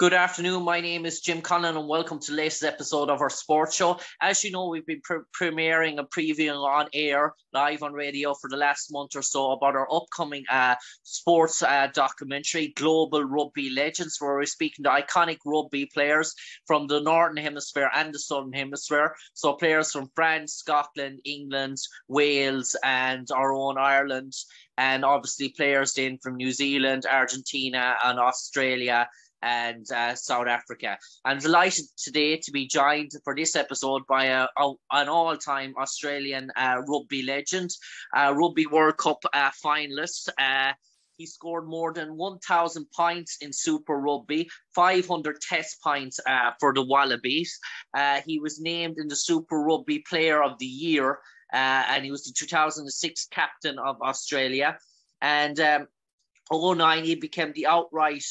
Good afternoon, my name is Jim Conlon and welcome to the latest episode of our sports show. As you know, we've been premiering and previewing on air, live on radio for the last month or so about our upcoming sports documentary, Global Rugby Legends, where we're speaking to iconic rugby players from the Northern Hemisphere and the Southern Hemisphere. So players from France, Scotland, England, Wales and our own Ireland, and obviously players in from New Zealand, Argentina and Australia and South Africa. I'm delighted today to be joined for this episode by an all-time Australian rugby legend, Rugby World Cup finalist. He scored more than 1,000 points in Super Rugby, 500 test points for the Wallabies. He was named in the Super Rugby Player of the Year and he was the 2006 captain of Australia. And 2009, he became the outright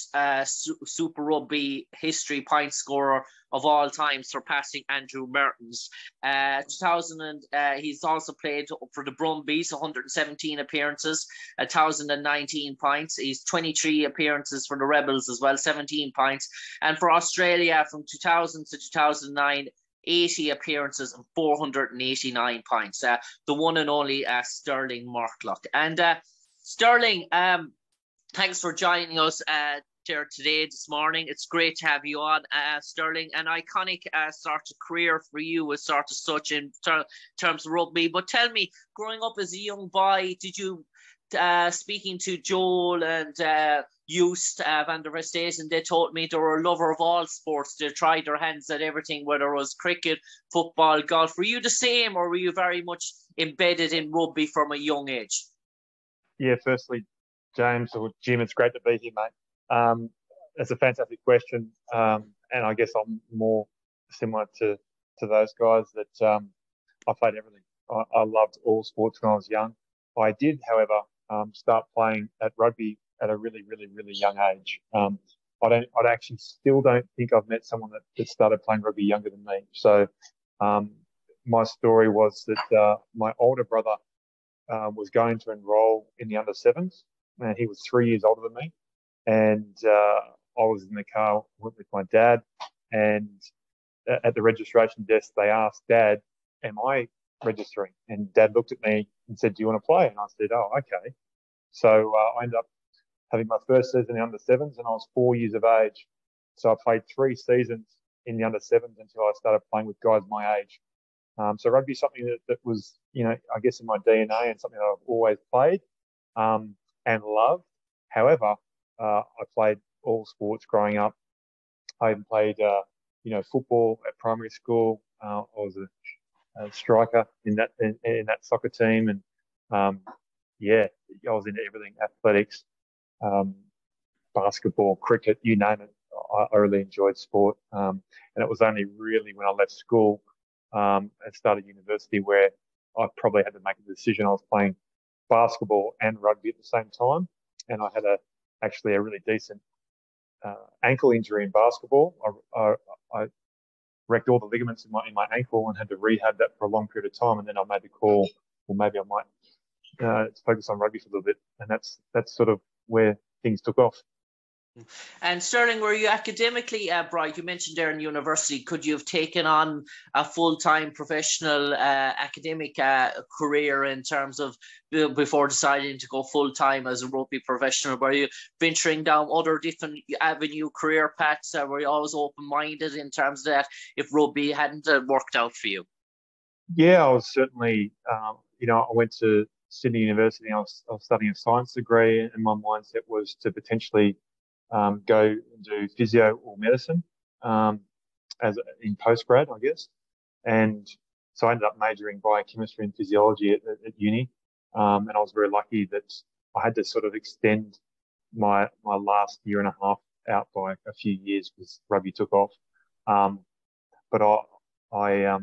Super Rugby history point scorer of all time, surpassing Andrew Mertens. 2000, he's also played for the Brumbies, 117 appearances, 1,019 points. He's 23 appearances for the Rebels as well, 17 points. And for Australia, from 2000 to 2009, 80 appearances and 489 points. The one and only Stirling Mortlock. And Stirling, thanks for joining us today, this morning. It's great to have you on, Stirling. An iconic sort of career for you was sort of such in terms of rugby. But tell me, growing up as a young boy, did you, speaking to Joel and Joost van der Westhuizen, they told me they were a lover of all sports. They tried their hands at everything, whether it was cricket, football, golf. Were you the same or were you very much embedded in rugby from a young age? Yeah, firstly, James or Jim, it's great to be here, mate. It's a fantastic question, and I guess I'm more similar to those guys that I played everything. I loved all sports when I was young. I did, however, start playing at rugby at a really young age. I actually still don't think I've met someone that started playing rugby younger than me. So my story was that my older brother was going to enrol in the under-7s. And he was 3 years older than me, and I was in the car with my dad, and at the registration desk, they asked Dad, am I registering? And Dad looked at me and said, do you want to play? And I said, oh, okay. So I ended up having my first season in the under-7s, and I was 4 years of age. So I played three seasons in the under-7s until I started playing with guys my age. So rugby is something that was, you know, I guess in my DNA and something that I've always played. And love. However, I played all sports growing up. I even played, football at primary school. I was a striker in that soccer team, and I was into everything: athletics, basketball, cricket, you name it. I really enjoyed sport, and it was only really when I left school and started university where I probably had to make a decision. I was playing basketball and rugby at the same time, and I had actually a really decent ankle injury in basketball. I wrecked all the ligaments in my ankle and had to rehab that for a long period of time, and then I made the call, well, maybe I might focus on rugby for a little bit, and that's sort of where things took off. And Stirling, were you academically bright? You mentioned there in university, could you have taken on a full-time professional academic career in terms of before deciding to go full-time as a rugby professional? Were you venturing down other different avenue career paths? Were you always open-minded in terms of that if rugby hadn't worked out for you? Yeah, I was certainly, I went to Sydney University. I was studying a science degree, and my mindset was to potentially go and do physio or medicine in postgrad, I guess. And so I ended up majoring in biochemistry and physiology at uni. And I was very lucky that I had to sort of extend my last year and a half out by a few years because rugby took off. But I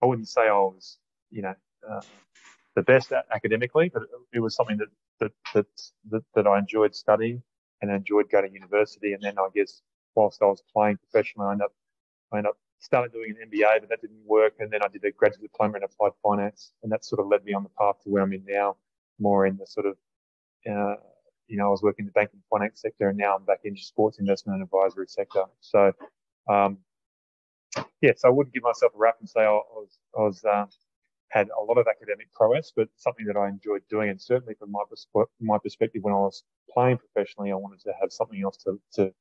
wouldn't say I was, the best at academically, but it was something that I enjoyed studying. And I enjoyed going to university, and then I guess whilst I was playing professionally, I ended up started doing an MBA, but that didn't work. And then I did a graduate diploma in applied finance, and that sort of led me on the path to where I'm in now, more in the sort of you know, I was working in the banking and finance sector, and now I'm back into sports investment and advisory sector. So, yeah, so I wouldn't give myself a rap and say I had a lot of academic prowess, but something that I enjoyed doing. And certainly from my perspective, when I was playing professionally, I wanted to have something else to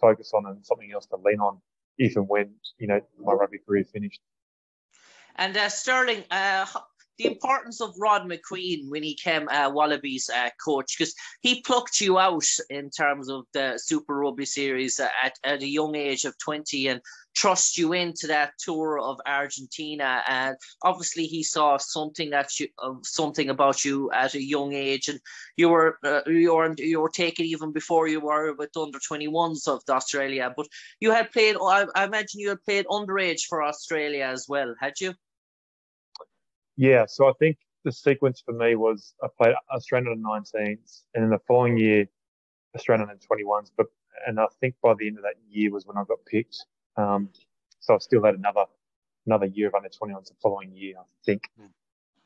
focus on and something else to lean on if and when, you know, my rugby career finished. And Stirling, the importance of Rod Macqueen when he came Wallabies coach, because he plucked you out in terms of the Super Rugby Series at a young age of 20 and thrust you into that tour of Argentina. And obviously he saw something that you, something about you at a young age, and you were taken even before you were with under 21s of Australia. But you had played, I imagine you had played underage for Australia as well, had you? Yeah, so I think the sequence for me was I played Australian under 19s, and in the following year, Australian under 21s. But and I think by the end of that year was when I got picked. So I still had another year of under 21s the following year. I think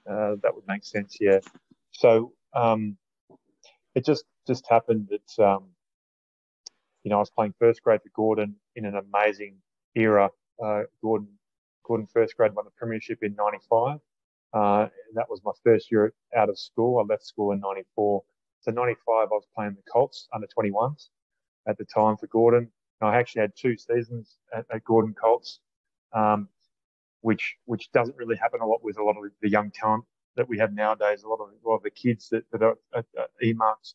that would make sense. Yeah. So it just happened that you know, I was playing first grade for Gordon in an amazing era. Gordon first grade won the premiership in '95. And that was my first year out of school. I left school in 94. So 95, I was playing the Colts under 21s at the time for Gordon. And I actually had two seasons at Gordon Colts, which doesn't really happen a lot with a lot of the young talent that we have nowadays. A lot of the kids that are earmarked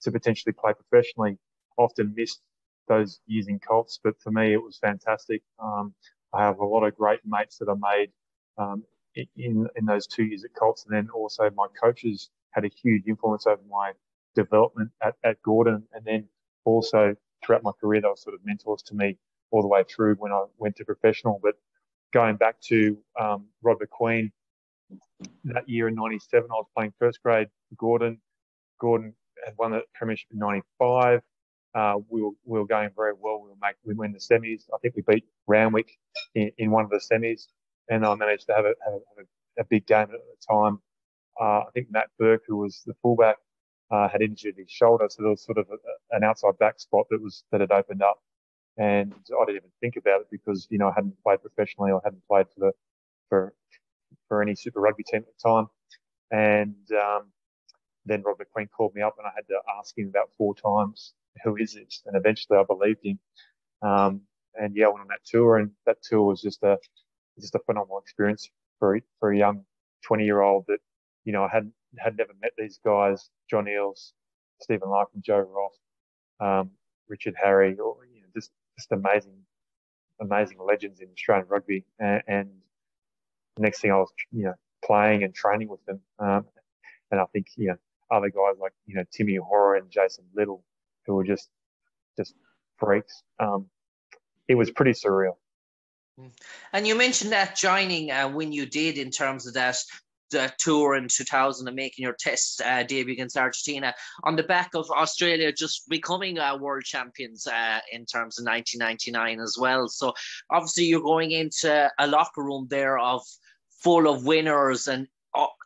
to potentially play professionally often miss those years in Colts. But for me, it was fantastic. I have a lot of great mates that I made, in those 2 years at Colts, and then also my coaches had a huge influence over my development at Gordon, and then also throughout my career they were sort of mentors to me all the way through when I went to professional. But going back to Rod McQueen, that year in 97 I was playing first grade for Gordon. Gordon had won the premiership in 95. We were going very well. We win the semis. I think we beat Ranwick in one of the semis. And I managed to have a big game at the time. I think Matt Burke, who was the fullback, had injured his shoulder, so there was sort of an outside back spot that had opened up. And I didn't even think about it because, you know, I hadn't played professionally. I hadn't played for any Super Rugby team at the time. And then Rod McQueen called me up, and I had to ask him about 4 times, "Who is it?" And eventually, I believed him. And yeah, I went on that tour, and that tour was just a phenomenal experience for a young 20-year-old that, you know, I had never met these guys: John Eales, Stephen Larkham, Joe Roff, Richard Harris, or, you know, just amazing legends in Australian rugby. And the next thing I was, you know, playing and training with them, and I think, you know, other guys like, you know, Timmy O'Hara and Jason Little, who were just freaks. It was pretty surreal. And you mentioned that joining when you did in terms of that tour in 2000 and making your test debut against Argentina on the back of Australia just becoming world champions in terms of 1999 as well. So obviously you're going into a locker room there full of winners and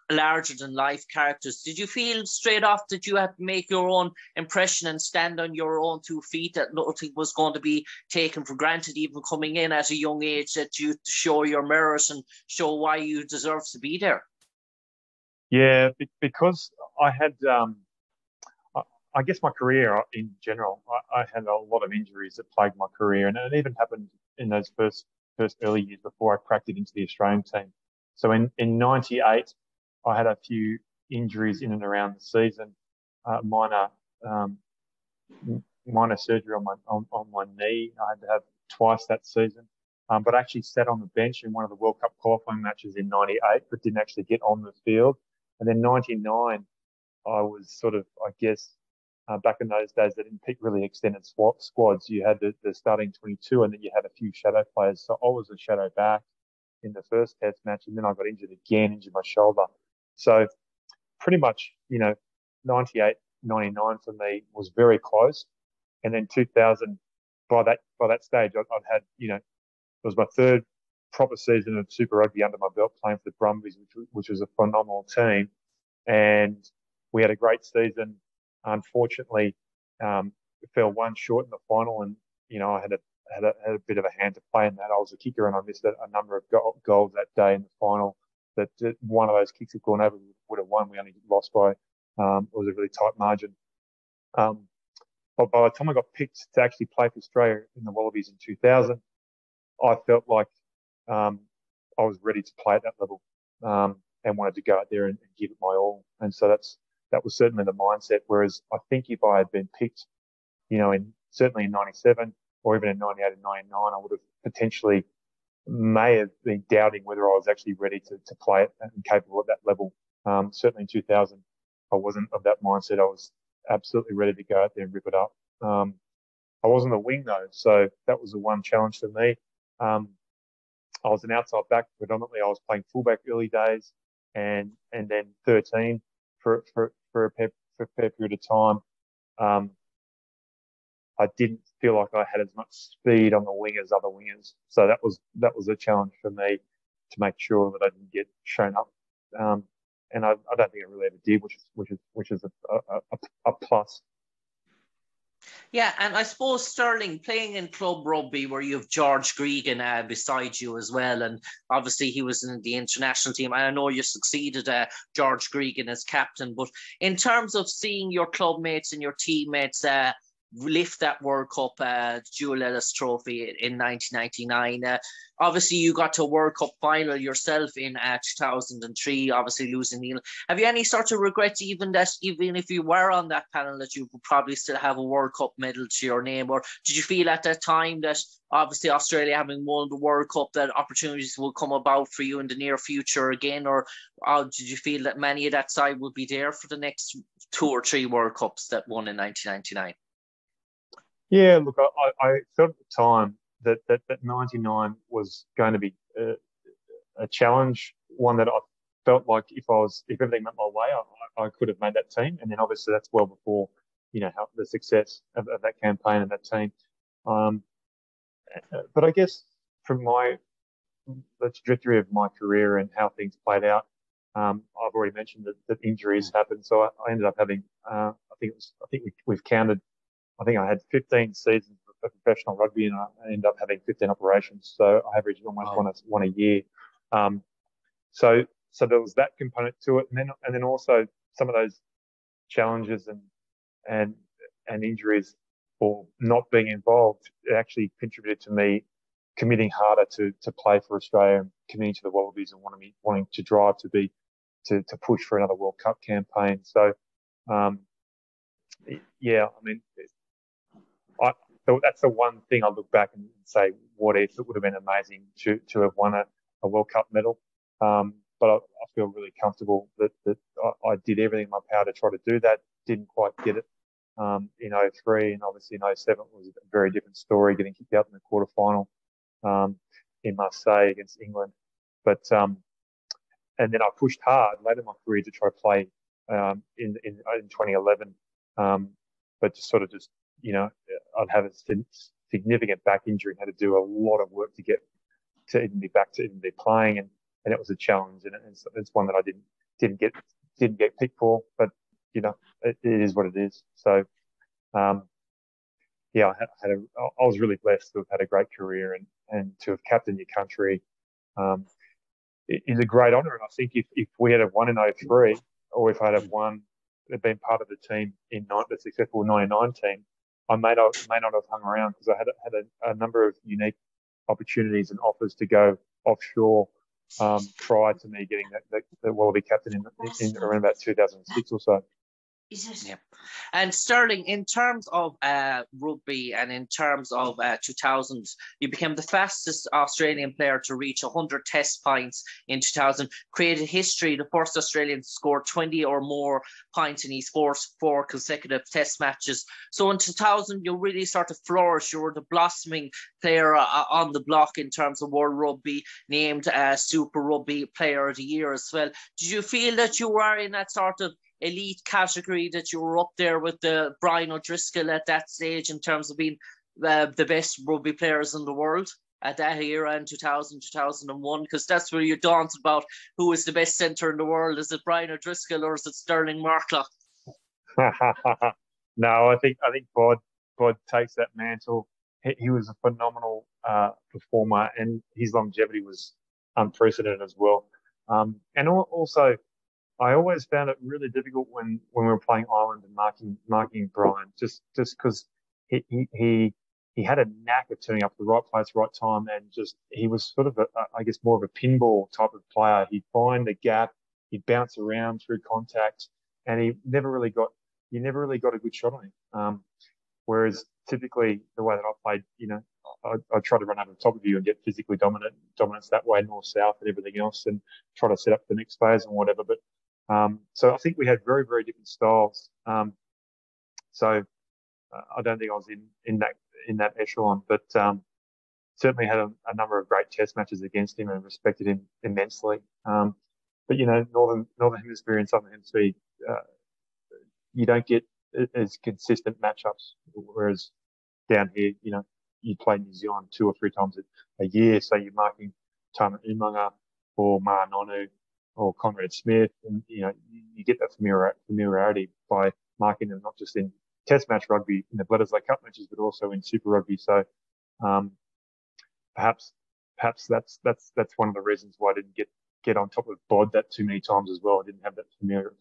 larger than life characters. Did you feel straight off that you had to make your own impression and stand on your own 2 feet, that nothing was going to be taken for granted, even coming in at a young age, that you show your merits and show why you deserve to be there? Yeah, because I had, I guess my career in general, I had a lot of injuries that plagued my career, and it even happened in those first early years before I cracked it into the Australian team. So in 98, I had a few injuries in and around the season, minor surgery on my knee. I had to have twice that season, but I actually sat on the bench in one of the World Cup qualifying matches in 98, but didn't actually get on the field. And then 99, I was sort of, I guess, back in those days, they didn't pick really extended squads. You had the starting 22, and then you had a few shadow players. So I was a shadow back in the first test match, and then I got injured my shoulder. So pretty much, you know, 98, 99 for me was very close. And then 2000, by that stage, I'd had, you know, it was my third proper season of Super Rugby under my belt, playing for the Brumbies, which was a phenomenal team. And we had a great season. unfortunately fell one short in the final, and you know I had a bit of a hand to play in that. I was a kicker, and I missed a number of goals that day in the final. That one of those kicks had gone over, would have won. We only lost by it was a really tight margin. But by the time I got picked to actually play for Australia in the Wallabies in 2000, I felt like I was ready to play at that level and wanted to go out there and give it my all. And so that was certainly the mindset. Whereas I think if I had been picked, you know, certainly in 97 or even in 98 and 99, I would have potentially may have been doubting whether I was actually ready to play it and capable at that level. Certainly in 2000, I wasn't of that mindset. I was absolutely ready to go out there and rip it up. I wasn't a wing though, so that was the one challenge for me. I was an outside back predominantly. I was playing fullback early days, and then 13 for a fair period of time. I didn't feel like I had as much speed on the wing as other wingers, so that was a challenge for me to make sure that I didn't get shown up. And I don't think I really ever did, which is a plus. Yeah, and I suppose, Stirling, playing in club rugby where you have George Gregan beside you as well, and obviously he was in the international team. I know you succeeded George Gregan as captain, but in terms of seeing your club mates and your teammates lift that World Cup Jewel Ellis Trophy in 1999. Obviously, you got to a World Cup final yourself in 2003, obviously losing Neil. Have you any sort of regrets, even if you were on that panel, that you would probably still have a World Cup medal to your name? Or did you feel at that time that, obviously, Australia having won the World Cup, that opportunities will come about for you in the near future again? Or did you feel that many of that side would be there for the next 2 or 3 World Cups that won in 1999? Yeah, look, I felt at the time that 99 was going to be a challenge, one that I felt like if everything went my way, I could have made that team. And then obviously that's well before, you know, the success of that campaign and that team. But I guess from the trajectory of my career and how things played out, I've already mentioned that injuries happened. So I ended up having, I think I had 15 seasons of professional rugby, and I ended up having 15 operations. So I averaged almost one a year. So there was that component to it, and then also some of those challenges and injuries or not being involved, it actually contributed to me committing harder to play for Australia and committing to the Wallabies and wanting to drive to push for another World Cup campaign. So yeah, I mean. So that's the one thing I look back and say, what if it would have been amazing to have won a World Cup medal. But I feel really comfortable that I did everything in my power to try to do that. Didn't quite get it in 2003, and obviously in 2007 was a very different story, getting kicked out in the quarterfinal in Marseille against England. But and then I pushed hard later in my career to try to play in 2011, but just sort of just. You know, I'd have a significant back injury and had to do a lot of work to get to even be back to even be playing, and it was a challenge, and it's one that I didn't get picked for, but you know it is what it is. So yeah, I was really blessed to have had a great career and to have captained your country. It is a great honor, and I think if we had won in 2003, or if I'd have won, had been part of the team in the successful 99 team, I may not have hung around because I had a number of unique opportunities and offers to go offshore prior to me getting the Wallaby captain in around about 2006 or so. Yeah. And Stirling, in terms of rugby and in terms of 2000s, you became the fastest Australian player to reach 100 test points in 2000, created history, the first Australian to score 20 or more points in his first 4 consecutive test matches. So in 2000, you really sort of flourished. You were the blossoming player on the block in terms of World Rugby, named Super Rugby Player of the Year as well. Did you feel that you were in that sort of elite category, that you were up there with the Brian O'Driscoll at that stage in terms of being the best rugby players in the world at that era in 2000, 2001? Because that's where you're daunted about who is the best centre in the world. Is it Brian O'Driscoll or is it Stirling Mortlock? No, I think Bod takes that mantle. He was a phenomenal performer, and his longevity was unprecedented as well. And also, I always found it really difficult when we were playing Ireland and marking Brian, just because he had a knack of turning up at the right place, right time, and just he was sort of I guess more of a pinball type of player. He'd find a gap, he'd bounce around through contact, and you never really got a good shot on him. Whereas typically the way that I played, you know, I try to run over the top of you and get physically dominance that way, north, south, and everything else, and try to set up the next phase and whatever. But so I think we had very, very different styles. So I don't think I was in that echelon, but certainly had a number of great test matches against him and respected him immensely. But you know, northern hemisphere and southern hemisphere, you don't get as consistent matchups. Whereas down here, you know, you play New Zealand 2 or 3 times a year, so you're marking Tana Umanga or Ma Nonu or Conrad Smith, and you know you get that familiarity by marking them not just in Test match rugby in the Bledisloe Cup matches, but also in Super Rugby. So perhaps that's one of the reasons why I didn't get on top of Bod that too many times as well. I didn't have that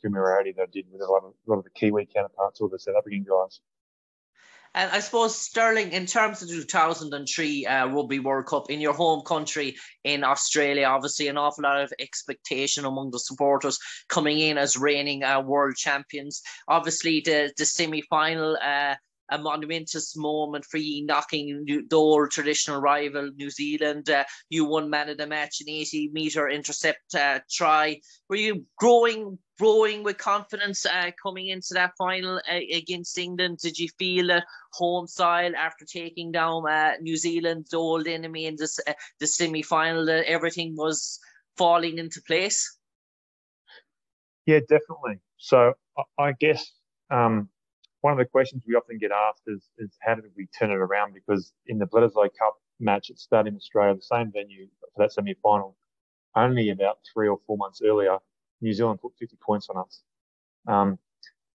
familiarity that I did with a lot of the Kiwi counterparts or the South African guys. And I suppose, Stirling, in terms of the 2003 Rugby World Cup, in your home country in Australia, obviously an awful lot of expectation among the supporters coming in as reigning world champions. Obviously, the semi-final, a monumentous moment for you, knocking the old traditional rival, New Zealand. You won man of the match, an 80-metre intercept try. Were you growing with confidence coming into that final against England? Did you feel that home side after taking down New Zealand, the old enemy, in the semi-final, that everything was falling into place? Yeah, definitely. So I guess one of the questions we often get asked is how did we turn it around? Because in the Bledisloe Cup match at Stadium Australia, the same venue for that semi-final, only about 3 or 4 months earlier, New Zealand put 50 points on us.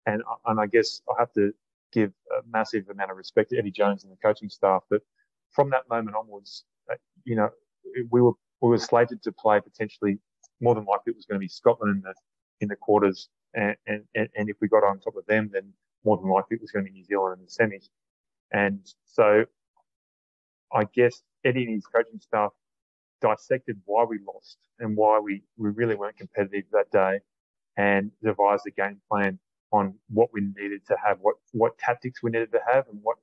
And I guess I have to give a massive amount of respect to Eddie Jones and the coaching staff. But from that moment onwards, you know, we were slated to play potentially, more than likely it was going to be Scotland in the quarters. And if we got on top of them, then more than likely it was going to be New Zealand in the semis. And so I guess Eddie and his coaching staff dissected why we lost and why we really weren't competitive that day, and devised a game plan on what we needed to have, what tactics we needed to have, and what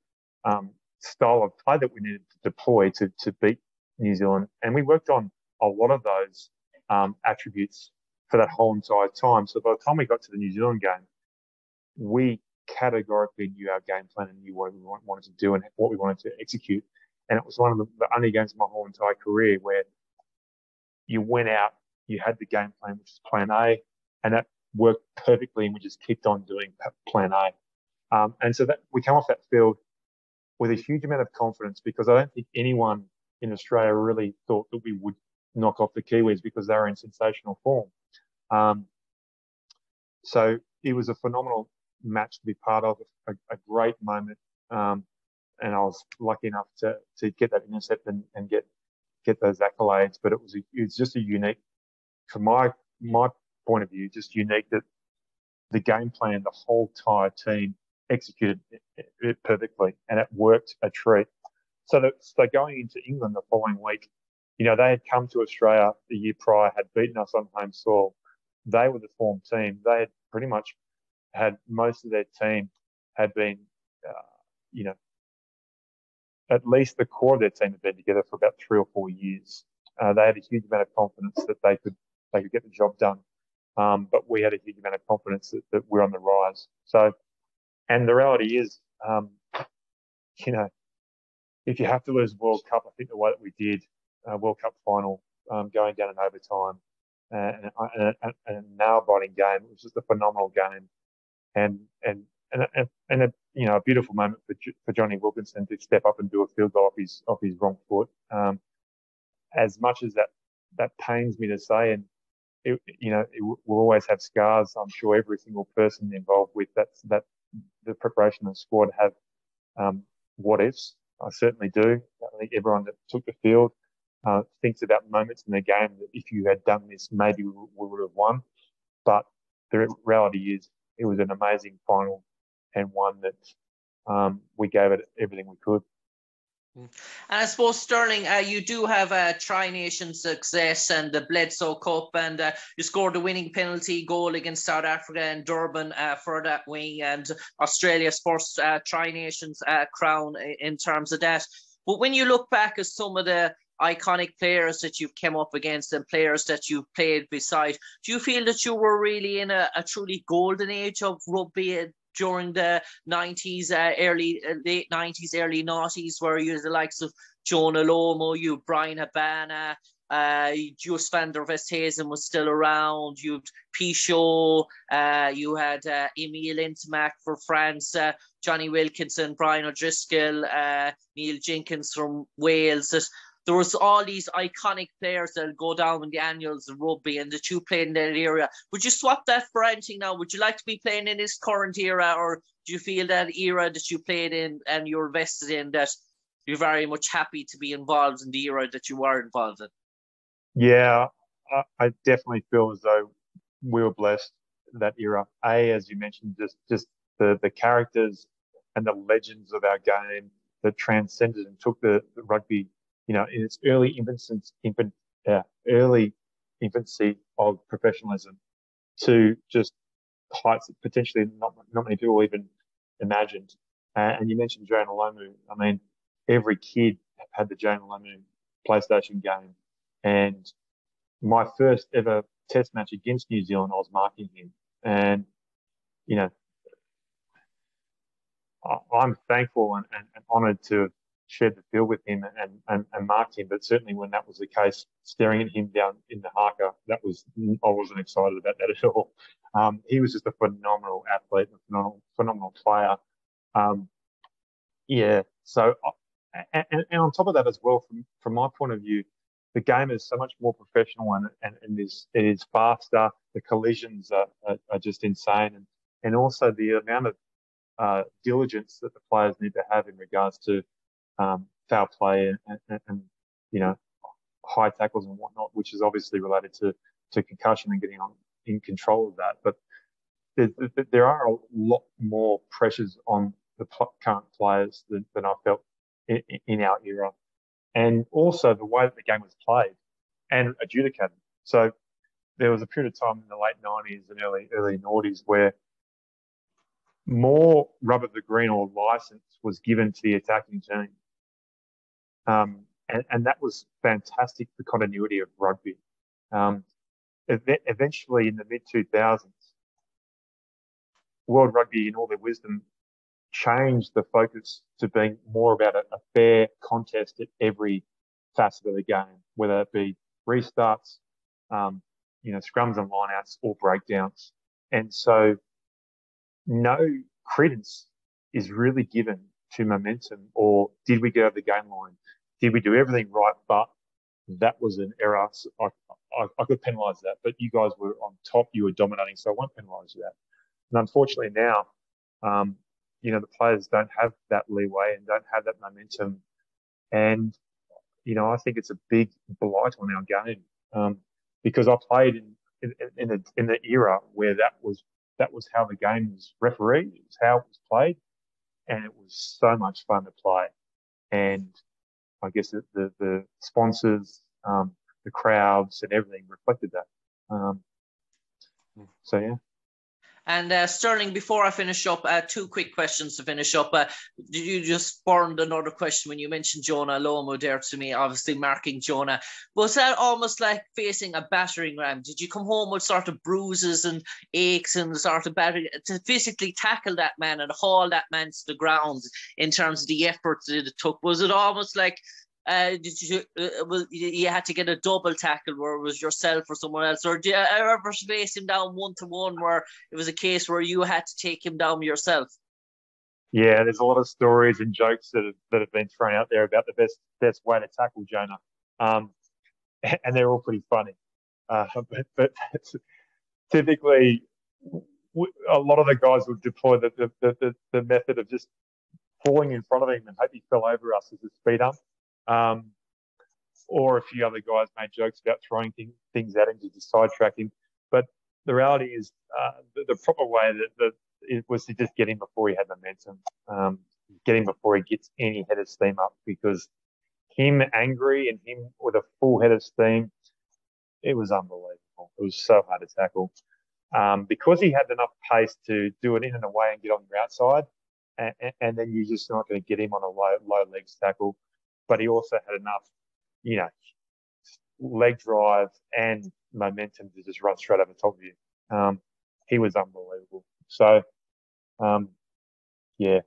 style of play that we needed to deploy to beat New Zealand. And we worked on a lot of those attributes for that whole entire time. So by the time we got to the New Zealand game, we categorically knew our game plan and knew what we wanted to do and what we wanted to execute. And it was one of the only games of my whole entire career where you went out, you had the game plan, which is plan A, and that worked perfectly, and we just kept on doing plan A. And so that we come off that field with a huge amount of confidence, because I don't think anyone in Australia really thought that we would knock off the Kiwis, because they were in sensational form. So it was a phenomenal match to be part of, a great moment. And I was lucky enough to get that intercept and get those accolades. But it was just a unique, from my point of view, just unique that the game plan, the whole entire team executed it perfectly, and it worked a treat. So going into England the following week, you know, they had come to Australia the year prior, had beaten us on home soil. They were the form team. They had pretty much had most of their team had been, you know, at least the core of their team had been together for about 3 or 4 years. They had a huge amount of confidence that they could get the job done. But we had a huge amount of confidence that we're on the rise. So, and the reality is, you know, if you have to lose World Cup, I think the way that we did, World Cup final, going down in overtime, and a nail-biting game, it was just a phenomenal game. And a, you know, a beautiful moment for Johnny Wilkinson to step up and do a field goal off his wrong foot. As much as that pains me to say, and it will always have scars. I'm sure every single person involved with that the preparation of the squad have what ifs. I certainly do. I think everyone that took the field thinks about moments in the game that if you had done this, maybe we would have won. But the reality is, it was an amazing final and one that we gave it everything we could. And I suppose, Stirling, you do have a Tri-Nation success and the Bledsoe Cup, and you scored the winning penalty goal against South Africa and Durban for that win, and Australia's first Tri-Nations crown in terms of that. But when you look back at some of the iconic players that you've come up against and players that you've played beside, do you feel that you were really in a truly golden age of rugby during the 90s, late 90s, early 90s, where you had the likes of Jonah Lomu, you Bryan Habana, Joost van der Westhuizen was still around, you had Pichot, you had Emil Intimac for France, Johnny Wilkinson, Brian O'Driscoll, Neil Jenkins from Wales. There was all these iconic players that go down in the annuals of rugby, and that you played in that era. Would you swap that for anything now? Would you like to be playing in this current era, or do you feel that era that you played in and you're invested in, that you're very much happy to be involved in the era that you are involved in? Yeah, I definitely feel as though we were blessed that era. As you mentioned, just the characters and the legends of our game that transcended and took the rugby, in its early infancy of professionalism to just heights that potentially not many people even imagined. And you mentioned Jonah Lomu. I mean, every kid had the Jonah Lomu PlayStation game. And my first ever test match against New Zealand, I was marking him. And, I'm thankful and honoured to shared the field with him and marked him, but certainly when that was the case, staring at him down in the haka, I wasn't excited about that at all. He was just a phenomenal athlete, a phenomenal player. So on top of that as well, from my point of view, the game is so much more professional and it is faster. The collisions are just insane, and also the amount of diligence that the players need to have in regards to foul play and high tackles and whatnot, which is obviously related to concussion and getting in control of that. But there are a lot more pressures on the current players than I felt in our era, and also the way that the game was played and adjudicated. So there was a period of time in the late 90s and early noughties where more rubber of the green or license was given to the attacking team. And that was fantastic for continuity of rugby. Eventually, in the mid-2000s, World Rugby, in all their wisdom, changed the focus to being more about a fair contest at every facet of the game, whether it be restarts, scrums and lineouts, or breakdowns. And so no credence is really given to momentum or did we get over the game line? Did we do everything right? But that was an error. So I could penalise that, but you guys were on top. You were dominating, so I won't penalise that. And unfortunately now, the players don't have that leeway and don't have that momentum. And, I think it's a big blight on our game because I played in the era where that was how the game was refereed, it was how it was played, and it was so much fun to play. And I guess the sponsors, the crowds and everything reflected that. And Stirling, before I finish up, two quick questions to finish up. You just spurned another question when you mentioned Jonah Lomu there to me, obviously marking Jonah. Was that almost like facing a battering ram? Did you come home with sort of bruises and aches and sort of battering to physically tackle that man and haul that man to the ground in terms of the efforts that it took? Was it almost like you had to get a double tackle where it was yourself or someone else, or did you ever space him down 1-to-1 where it was a case where you had to take him down yourself? Yeah, there's a lot of stories and jokes that have been thrown out there about the best way to tackle Jonah, and they're all pretty funny. But typically, a lot of the guys would deploy the method of just falling in front of him and hope he fell over us as a speed hump. Or a few other guys made jokes about throwing things at him to just sidetrack him. But the reality is the proper way that it was to just get him before he had momentum, get him before he gets any head of steam up, because him angry and him with a full head of steam, it was unbelievable. It was so hard to tackle. Because he had enough pace to do it in and away and get on your outside, and then you're just not going to get him on a low legs tackle. But he also had enough, you know, leg drive and momentum to just run straight over top of you. He was unbelievable. So, yeah,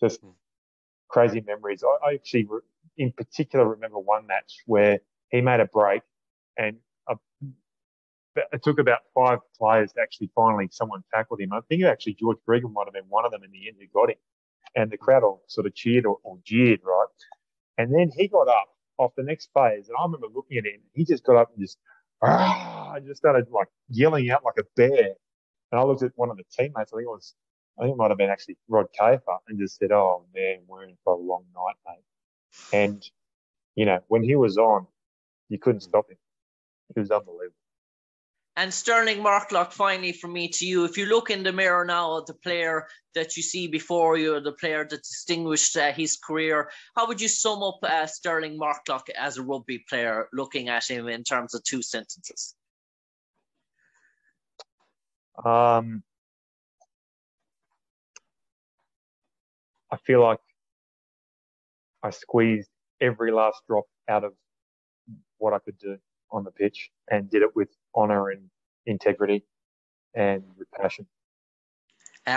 just crazy memories. I actually, in particular, remember one match where he made a break, and it took about 5 players to actually finally someone tackled him. I think actually George Gregan might have been one of them in the end who got him. And the crowd all sort of cheered or jeered, right? And then he got up off the next phase. And I remember looking at him. He just got up and just started like yelling out like a bear. And I looked at one of the teammates. I think it might have been actually Rod Kafer, and just said, "Oh man, we're in for a long night, mate." And you know, when he was on, you couldn't stop him. It was unbelievable. And Stirling Mortlock, finally from me to you, if you look in the mirror now at the player that you see before you, the player that distinguished his career, how would you sum up Stirling Mortlock as a rugby player, looking at him in terms of 2 sentences? I feel like I squeezed every last drop out of what I could do on the pitch and did it with honour and integrity and with passion.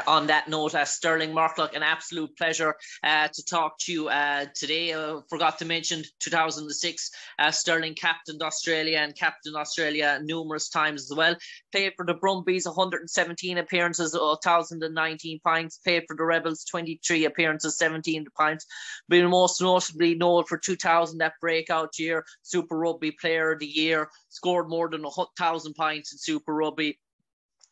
On that note, Stirling Mortlock, an absolute pleasure to talk to you today. Forgot to mention 2006, Stirling captained Australia and captained Australia numerous times as well. Played for the Brumbies, 117 appearances, 1,019 pints. Played for the Rebels, 23 appearances, 17 pints. Been most notably known for 2000, that breakout year, Super Rugby Player of the Year. Scored more than 1,000 pints in Super Rugby.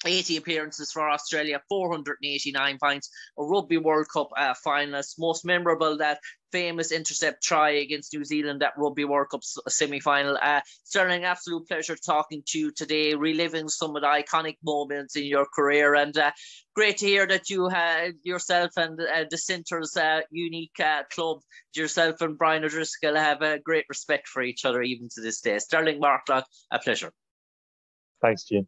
80 appearances for Australia, 489 pints, a Rugby World Cup finalist. Most memorable, that famous intercept try against New Zealand, that Rugby World Cup semi-final. Stirling, absolute pleasure talking to you today, reliving some of the iconic moments in your career, and great to hear that you yourself and Dissenters' unique club, yourself and Brian O'Driscoll, have a great respect for each other even to this day. Stirling Mortlock, a pleasure. Thanks, Jim.